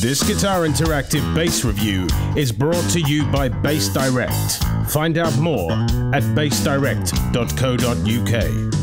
This Guitar Interactive Bass Review is brought to you by Bass Direct. Find out more at bassdirect.co.uk.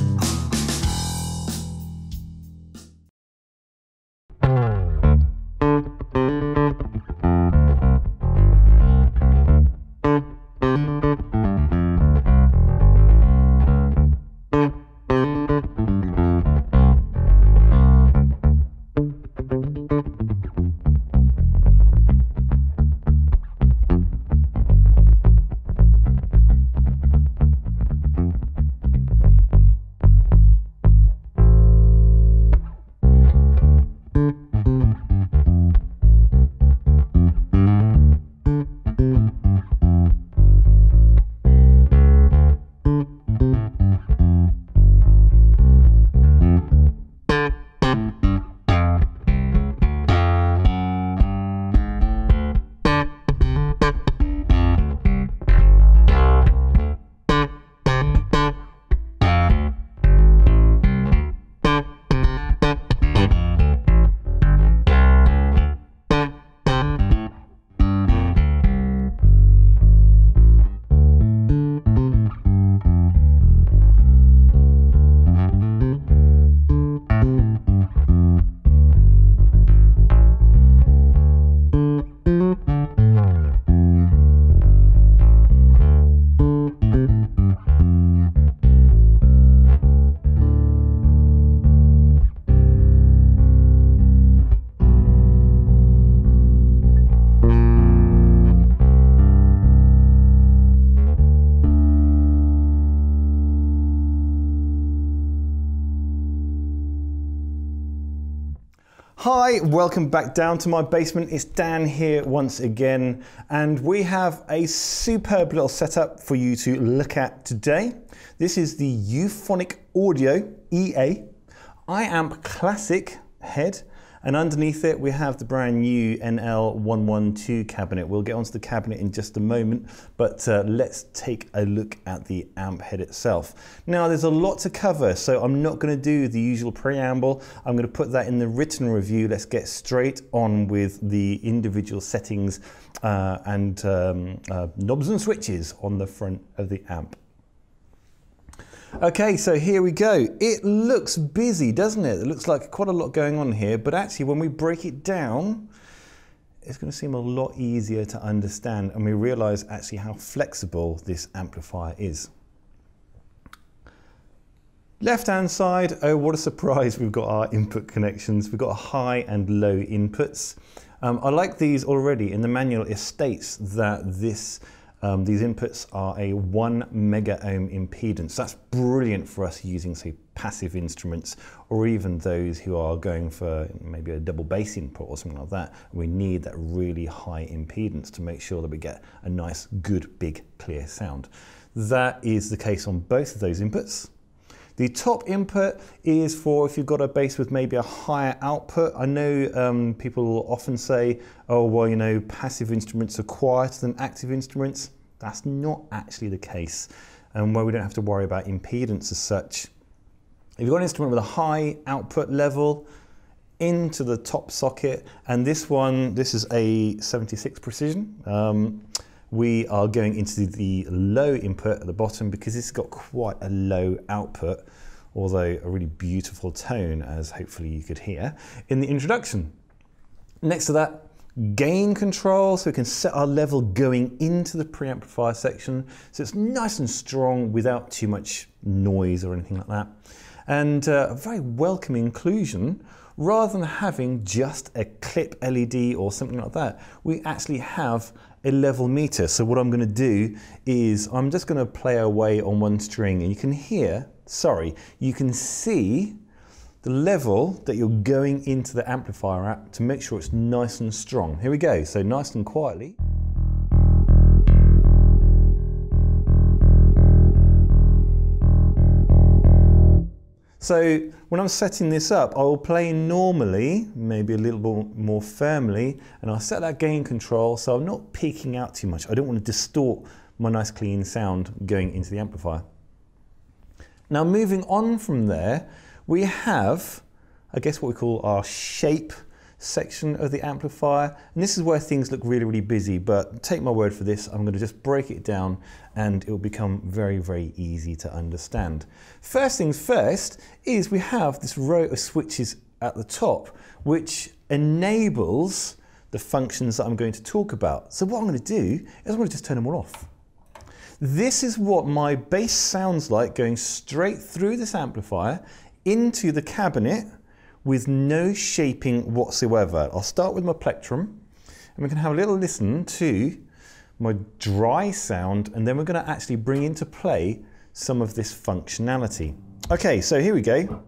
Hi, welcome back down to my basement. It's Dan here once again, and we have a superb little setup for you to look at today. This is the Euphonic Audio EA iAmp Classic head, and underneath it we have the brand new NL112 cabinet. We'll get onto the cabinet in just a moment, but let's take a look at the amp head itself. Now, there's a lot to cover, so I'm not going to do the usual preamble. I'm going to put that in the written review. Let's get straight on with the individual settings and knobs and switches on the front of the amp. Okay, so here we go. It looks busy, doesn't it? It looks like quite a lot going on here, but actually when we break it down, it's going to seem a lot easier to understand, and we realize actually how flexible this amplifier is. Left-hand side, oh what a surprise, we've got our input connections. We've got high and low inputs. I like these already. In the manual it states that these inputs are a 1 mega ohm impedance. That's brilliant for us using, say, passive instruments, or even those who are going for maybe a double bass input or something like that. We need that really high impedance to make sure that we get a nice, good, big, clear sound. That is the case on both of those inputs. The top input is for if you've got a bass with maybe a higher output. I know people often say, oh, well, you know, passive instruments are quieter than active instruments. That's not actually the case, and where we don't have to worry about impedance as such. If you've got an instrument with a high output level, into the top socket, and this one, this is a 76 precision. We are going into the low input at the bottom because it's got quite a low output, although a really beautiful tone, as hopefully you could hear in the introduction. Next to that, gain control, so we can set our level going into the preamplifier section, so it's nice and strong without too much noise or anything like that. And a very welcome inclusion. Rather than having just a clip LED or something like that, we actually have a level meter. So what I'm going to do is I'm just going to play away on one string, and you can hear, sorry, you can see the level that you're going into the amplifier at to make sure it's nice and strong. Here we go, so nice and quietly. So when I'm setting this up, I will play normally, maybe a little bit more firmly, and I'll set that gain control so I'm not peaking out too much. I don't want to distort my nice clean sound going into the amplifier. Now, moving on from there, we have, I guess, what we call our shape. section of the amplifier, and this is where things look really, really busy, but take my word for this, I'm going to just break it down and it will become very, very easy to understand. First things first is we have this row of switches at the top, which enables the functions that I'm going to talk about. So what I'm going to do is I'm going to just turn them all off. This is what my bass sounds like going straight through this amplifier into the cabinet, with no shaping whatsoever. I'll start with my plectrum, and we can have a little listen to my dry sound, and then we're going to actually bring into play some of this functionality. Okay, so here we go.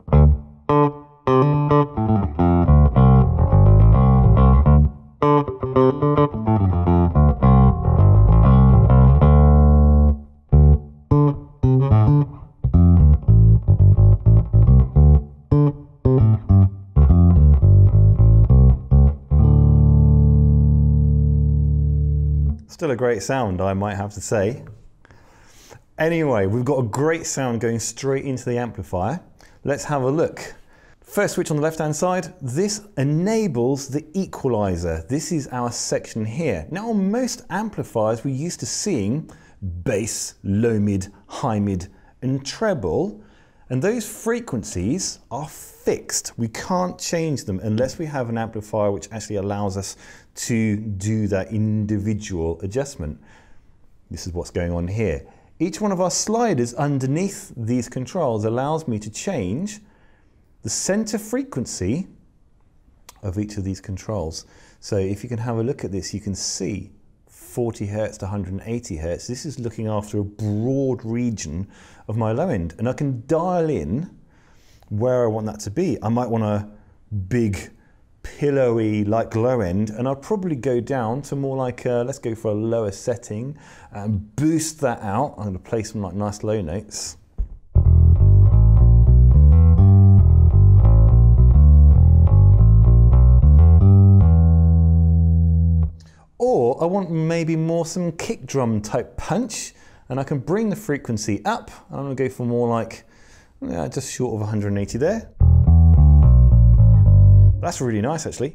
Still a great sound, I might have to say. Anyway, we've got a great sound going straight into the amplifier. Let's have a look. First switch on the left-hand side, this enables the equalizer. This is our section here. Now, on most amplifiers, we're used to seeing bass, low mid, high mid, and treble, and those frequencies are fixed. We can't change them unless we have an amplifier which actually allows us to do that individual adjustment. This is what's going on here. Each one of our sliders underneath these controls allows me to change the center frequency of each of these controls. So if you can have a look at this, you can see 40 hertz to 180 hertz. This is looking after a broad region of my low end, and I can dial in where I want that to be. I might want a big, pillowy, like low end, and I'll probably go down to more like, let's go for a lower setting and boost that out. I'm going to play some like nice low notes. Or I want maybe more some kick drum type punch, and I can bring the frequency up. I'm going to go for more like, just short of 180 there. That's really nice actually.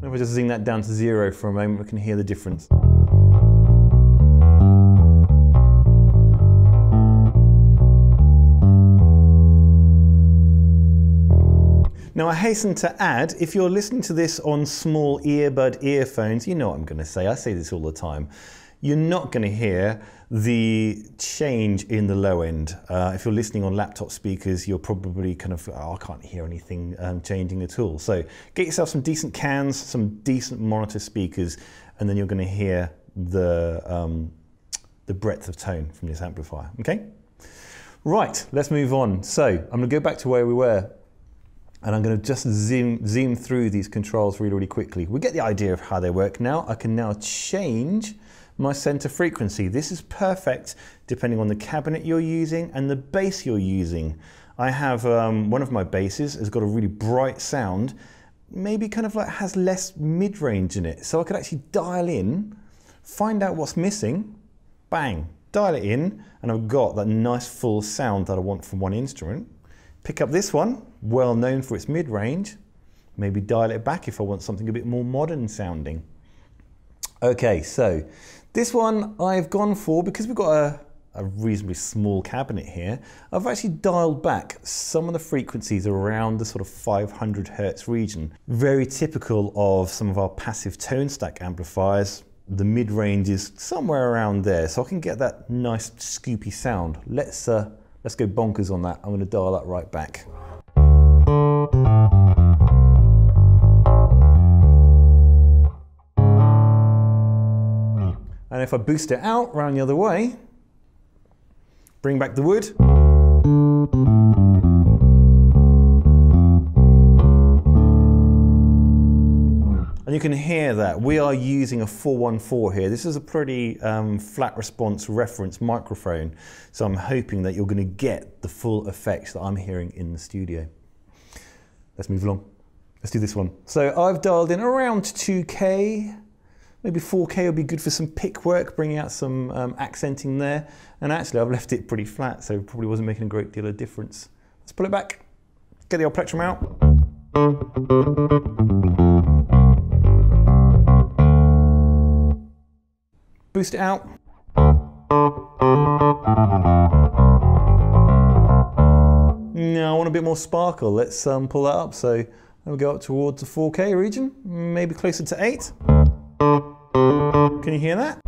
If I just zing that down to 0 for a moment, we can hear the difference. Now I hasten to add, if you're listening to this on small earbud earphones, you know what I'm going to say, I say this all the time, you're not going to hear the change in the low end. If you're listening on laptop speakers, you're probably kind of, oh, I can't hear anything changing at all. So get yourself some decent cans, some decent monitor speakers, and then you're going to hear the breadth of tone from this amplifier, okay? Right, let's move on. So I'm going to go back to where we were. And I'm going to just zoom through these controls really, really quickly. We get the idea of how they work now. I can now change my center frequency. This is perfect depending on the cabinet you're using and the bass you're using. I have one of my basses has got a really bright sound, maybe kind of like has less mid-range in it. So I could actually dial in, find out what's missing, bang, dial it in, and I've got that nice full sound that I want from one instrument. Pick up this one, well known for its mid-range, maybe dial it back if I want something a bit more modern sounding. Okay, so this one I've gone for, because we've got a reasonably small cabinet here, I've actually dialed back some of the frequencies around the sort of 500 hertz region. Very typical of some of our passive tone stack amplifiers, the mid-range is somewhere around there, so I can get that nice scoopy sound. Let's go bonkers on that. I'm going to dial that right back. And if I boost it out round the other way, bring back the wood. And you can hear that. We are using a 414 here. This is a pretty flat response reference microphone. So I'm hoping that you're going to get the full effects that I'm hearing in the studio. Let's move along. Let's do this one. So I've dialed in around 2K. Maybe 4K would be good for some pick work, bringing out some accenting there. And actually I've left it pretty flat, so it probably wasn't making a great deal of difference. Let's pull it back, get the old plectrum out. Boost it out. Now I want a bit more sparkle. Let's pull that up. So we'll go up towards the 4K region, maybe closer to 8. Can you hear that?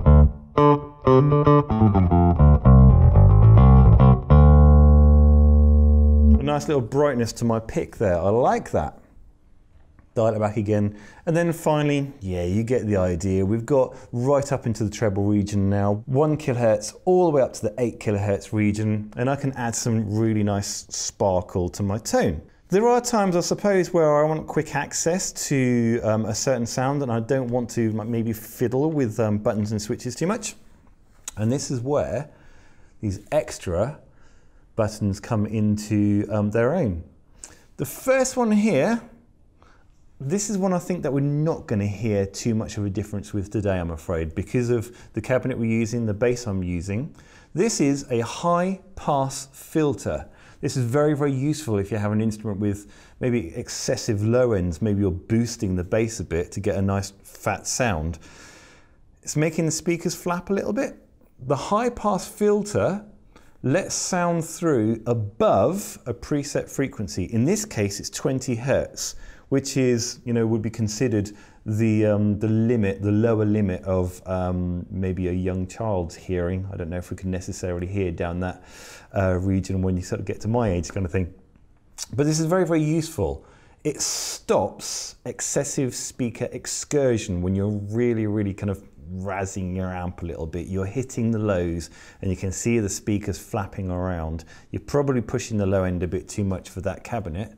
A nice little brightness to my pick there. I like that. Dial it back again. And then finally, yeah, you get the idea. We've got right up into the treble region now, 1 kilohertz all the way up to the 8 kilohertz region. And I can add some really nice sparkle to my tone. There are times, I suppose, where I want quick access to a certain sound and I don't want to maybe fiddle with buttons and switches too much. And this is where these extra buttons come into their own. The first one here, this is one I think that we're not going to hear too much of a difference with today, I'm afraid, because of the cabinet we're using, the bass I'm using. This is a high pass filter. This is very, very useful if you have an instrument with maybe excessive low ends, maybe you're boosting the bass a bit to get a nice fat sound. It's making the speakers flap a little bit. The high pass filter lets sound through above a preset frequency. In this case, it's 20 hertz, which is, you know, would be considered the limit, the lower limit of maybe a young child's hearing. I don't know if we can necessarily hear down that region when you sort of get to my age kind of thing. But this is very, very useful. It stops excessive speaker excursion when you're really, really kind of razzing your amp a little bit. You're hitting the lows and you can see the speakers flapping around. You're probably pushing the low end a bit too much for that cabinet.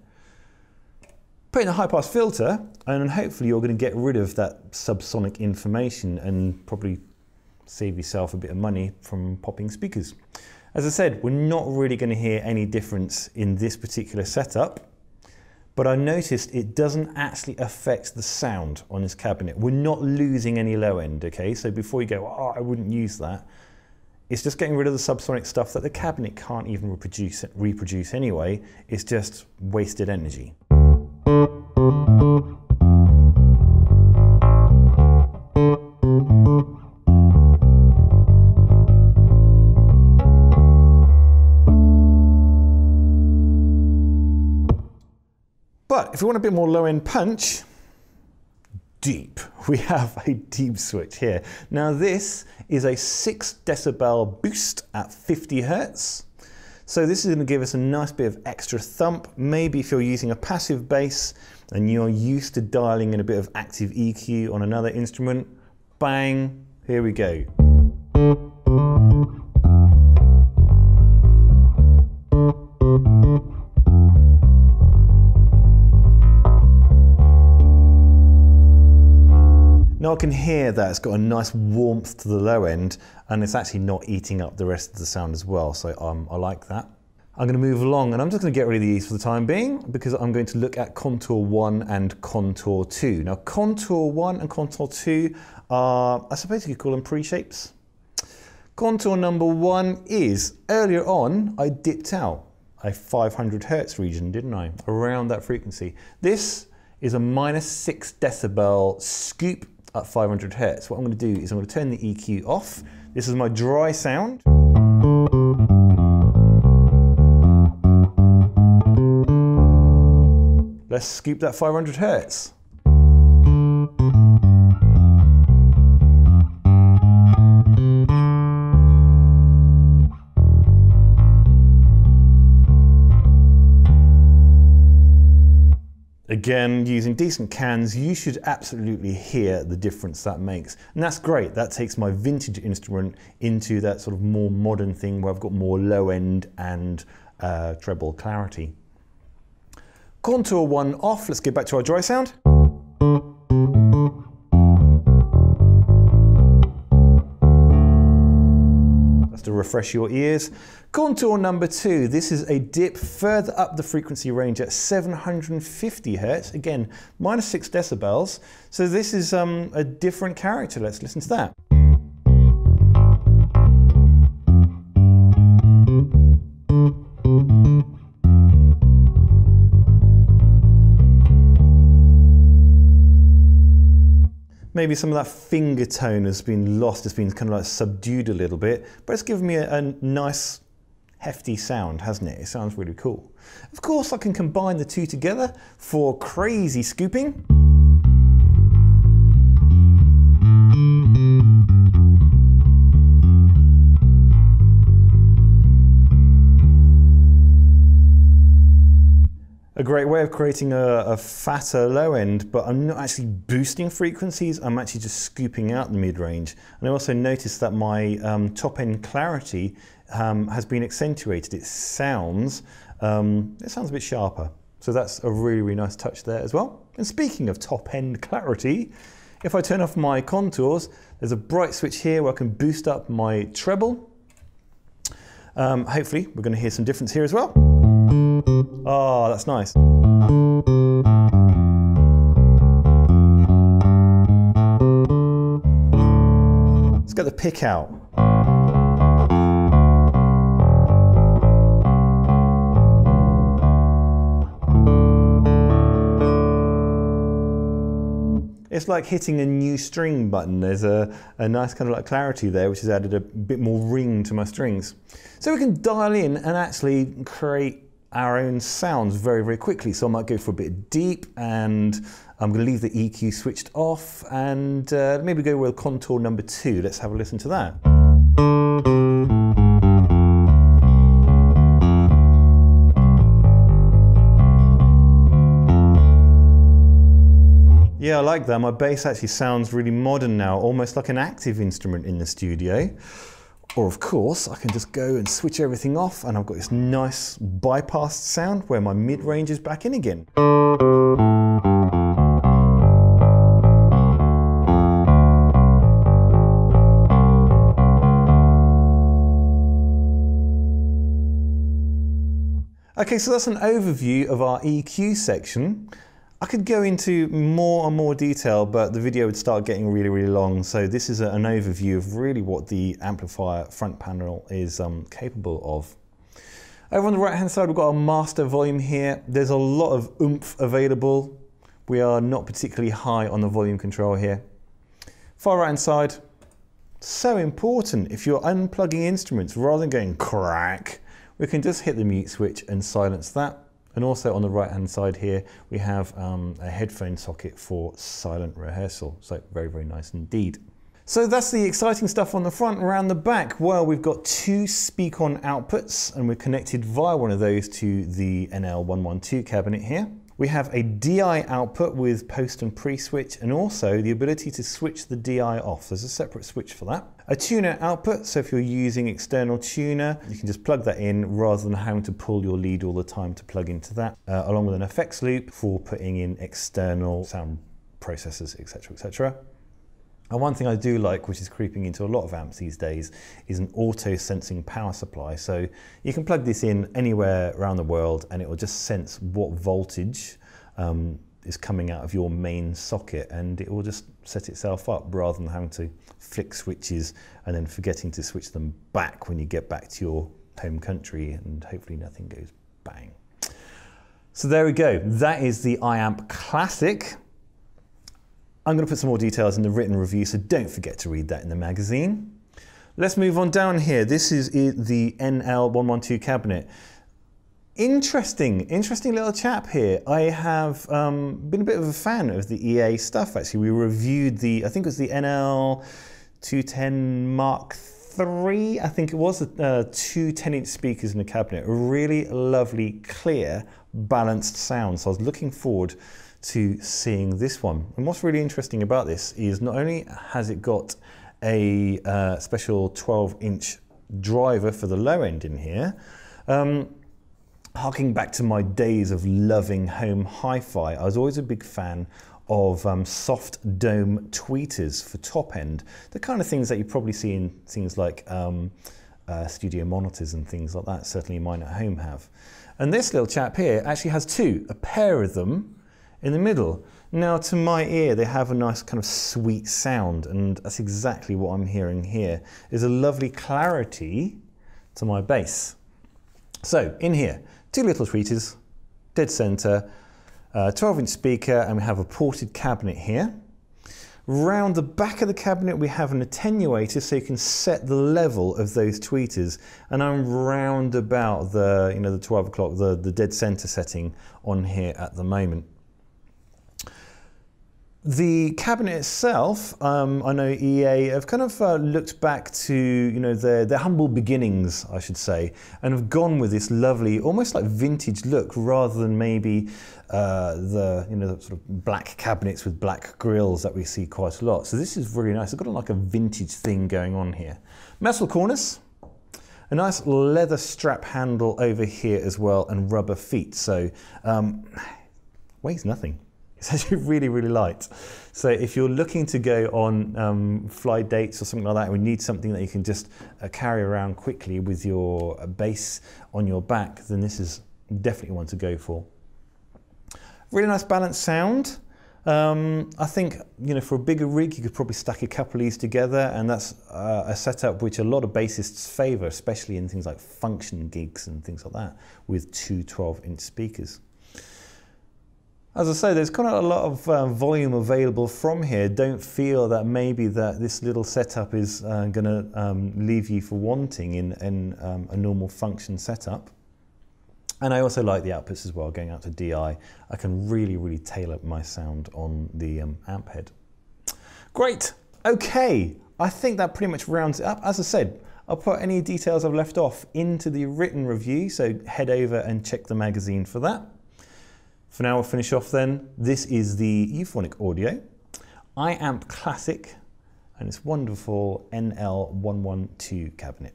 Put in a high pass filter and hopefully you're going to get rid of that subsonic information and probably save yourself a bit of money from popping speakers. As I said, we're not really going to hear any difference in this particular setup, but I noticed it doesn't actually affect the sound on this cabinet. We're not losing any low end, okay? So before you go, oh, I wouldn't use that. It's just getting rid of the subsonic stuff that the cabinet can't even reproduce anyway. It's just wasted energy. But if you want a bit more low-end punch, deep, we have a deep switch here. Now this is a 6 decibel boost at 50 hertz. So this is going to give us a nice bit of extra thump. Maybe if you're using a passive bass and you're used to dialing in a bit of active EQ on another instrument, bang, here we go. Now I can hear that it's got a nice warmth to the low end and it's actually not eating up the rest of the sound as well, so I like that. I'm going to move along and I'm just going to get rid of these for the time being because I'm going to look at Contour 1 and Contour 2. Now Contour 1 and Contour 2 are, I suppose you could call them pre-shapes. Contour number 1 is, earlier on I dipped out a 500 hertz region, didn't I? Around that frequency. This is a minus 6 decibel scoop at 500 hertz. What I'm going to do is I'm going to turn the EQ off. This is my dry sound. Let's scoop that 500 hertz. Again, using decent cans, you should absolutely hear the difference that makes. And that's great. That takes my vintage instrument into that sort of more modern thing where I've got more low end and treble clarity. Contour 1 off. Let's get back to our dry sound. That's the refresh your ears. Contour number two, this is a dip further up the frequency range at 750 Hz, again, minus 6 decibels. So this is a different character. Let's listen to that. Maybe some of that finger tone has been lost, it's been kind of like subdued a little bit, but it's given me a nice hefty sound, hasn't it? It sounds really cool. Of course I can combine the two together for crazy scooping. A great way of creating a fatter low end, but I'm not actually boosting frequencies, I'm actually just scooping out the mid-range. And I also noticed that my top end clarity has been accentuated. It sounds a bit sharper. So that's a really, really nice touch there as well. And speaking of top end clarity, if I turn off my contours, there's a bright switch here where I can boost up my treble. Hopefully we're going to hear some difference here as well. Oh, that's nice. Let's get the pick out. It's like hitting a new string button. There's a nice kind of like clarity there, which has added a bit more ring to my strings. So we can dial in and actually create our own sounds very, very quickly. So I might go for a bit deep, and I'm going to leave the EQ switched off, and maybe go with contour number two. Let's have a listen to that. Yeah, I like that. My bass actually sounds really modern now, almost like an active instrument in the studio. Or of course, I can just go and switch everything off and I've got this nice bypassed sound where my mid-range is back in again. Okay, so that's an overview of our EQ section. I could go into more and more detail, but the video would start getting really, really long. So this is an overview of really what the amplifier front panel is capable of. Over on the right hand side, we've got our master volume here. There's a lot of oomph available. We are not particularly high on the volume control here. Far right hand side, so important. If you're unplugging instruments, rather than going crack, we can just hit the mute switch and silence that. And also on the right hand side here, we have a headphone socket for silent rehearsal. So very, very nice indeed. So that's the exciting stuff on the front. Around the back, well, we've got two Speakon outputs and we're connected via one of those to the NL112 cabinet here. We have a DI output with post and pre-switch, and also the ability to switch the DI off. There's a separate switch for that. A tuner output, so if you're using external tuner, you can just plug that in rather than having to pull your lead all the time to plug into that, along with an effects loop for putting in external sound processors, etc, etc. And one thing I do like, which is creeping into a lot of amps these days, is an auto-sensing power supply. So you can plug this in anywhere around the world and it will just sense what voltage is coming out of your main socket, and it will just set itself up rather than having to flick switches and then forgetting to switch them back when you get back to your home country, and hopefully nothing goes bang. So there we go. That is the iAmp Classic. I'm going to put some more details in the written review, so don't forget to read that in the magazine. Let's move on down here. This is the NL112 cabinet. Interesting little chap here. I have been a bit of a fan of the EA stuff, actually. We reviewed the, I think it was the NL210 Mark III, I think it was, two 10-inch speakers in the cabinet. Really lovely, clear, balanced sound. So I was looking forward to seeing this one. And what's really interesting about this is not only has it got a special 12-inch driver for the low end in here, harking back to my days of loving home hi-fi, I was always a big fan of soft dome tweeters for top end, the kind of things that you probably see in things like studio monitors and things like that, certainly mine at home have. And this little chap here actually has two, a pair of them in the middle. Now to my ear they have a nice kind of sweet sound, and that's exactly what I'm hearing here, is a lovely clarity to my bass. So in here, two little tweeters, dead center, 12-inch speaker, and we have a ported cabinet here. Round the back of the cabinet we have an attenuator so you can set the level of those tweeters, and I'm round about the, you know, the 12 o'clock, the dead center setting on here at the moment. The cabinet itself, I know EA have kind of looked back to, you know, their humble beginnings, I should say, and have gone with this lovely, almost like vintage look, rather than maybe the, you know, the sort of black cabinets with black grills that we see quite a lot. So this is really nice. They've got like a vintage thing going on here. Metal cornice, a nice leather strap handle over here as well, and rubber feet. So weighs nothing. It's actually really, really light. So if you're looking to go on fly dates or something like that, we need something that you can just carry around quickly with your bass on your back, then this is definitely one to go for. Really nice balanced sound. I think, you know, for a bigger rig, you could probably stack a couple of these together, and that's a setup which a lot of bassists favor, especially in things like function gigs and things like that, with two 12-inch speakers. As I say, there's kind of a lot of volume available from here. Don't feel that maybe that this little setup is going to leave you for wanting in a normal function setup. And I also like the outputs as well, going out to DI. I can really, really tailor my sound on the amp head. Great, okay, I think that pretty much rounds it up. As I said, I'll put any details I've left off into the written review, so head over and check the magazine for that. For now, we'll finish off then. This is the Euphonic Audio iAmp Classic, and it's wonderful NL112 Cabinet.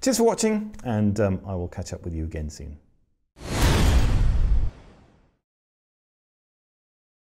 Cheers for watching, and I will catch up with you again soon.